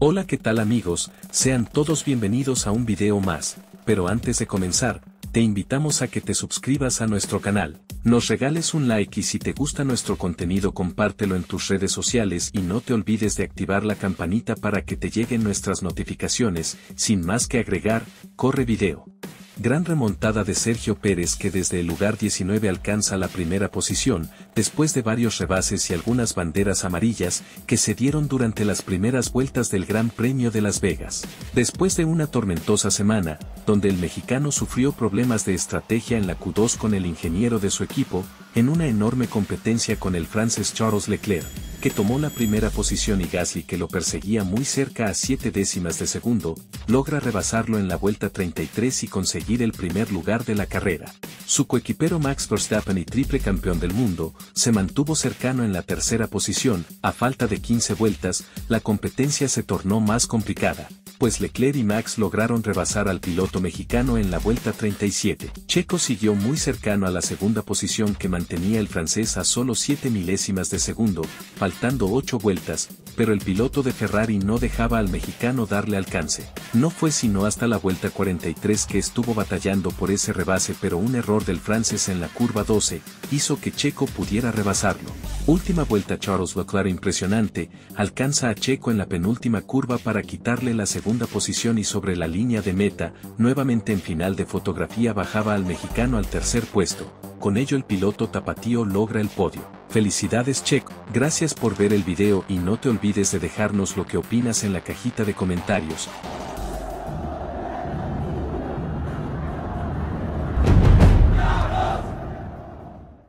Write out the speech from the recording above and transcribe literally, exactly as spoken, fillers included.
Hola, ¿qué tal amigos? Sean todos bienvenidos a un video más, pero antes de comenzar, te invitamos a que te suscribas a nuestro canal, nos regales un like y si te gusta nuestro contenido compártelo en tus redes sociales y no te olvides de activar la campanita para que te lleguen nuestras notificaciones. Sin más que agregar, corre video. Gran remontada de Sergio Pérez, que desde el lugar diecinueve alcanza la primera posición, después de varios rebases y algunas banderas amarillas que se dieron durante las primeras vueltas del Gran Premio de Las Vegas. Después de una tormentosa semana, donde el mexicano sufrió problemas de estrategia en la Q dos con el ingeniero de su equipo, en una enorme competencia con el francés Charles Leclerc, que tomó la primera posición, y Gasly, que lo perseguía muy cerca a siete décimas de segundo, logra rebasarlo en la vuelta treinta y tres y conseguir el primer lugar de la carrera. Su coequipero Max Verstappen, y triple campeón del mundo, se mantuvo cercano en la tercera posición. A falta de quince vueltas, la competencia se tornó más complicada, pues Leclerc y Max lograron rebasar al piloto mexicano en la vuelta treinta y siete. Checo siguió muy cercano a la segunda posición que mantenía el francés a solo siete milésimas de segundo, faltando ocho vueltas, pero el piloto de Ferrari no dejaba al mexicano darle alcance. No fue sino hasta la vuelta cuarenta y tres que estuvo batallando por ese rebase, pero un error del francés en la curva doce hizo que Checo pudiera rebasarlo. Última vuelta, Charles Leclerc, impresionante, alcanza a Checo en la penúltima curva para quitarle la segunda segunda posición, y sobre la línea de meta, nuevamente en final de fotografía, bajaba al mexicano al tercer puesto. Con ello el piloto tapatío logra el podio. Felicidades Checo, gracias por ver el video y no te olvides de dejarnos lo que opinas en la cajita de comentarios.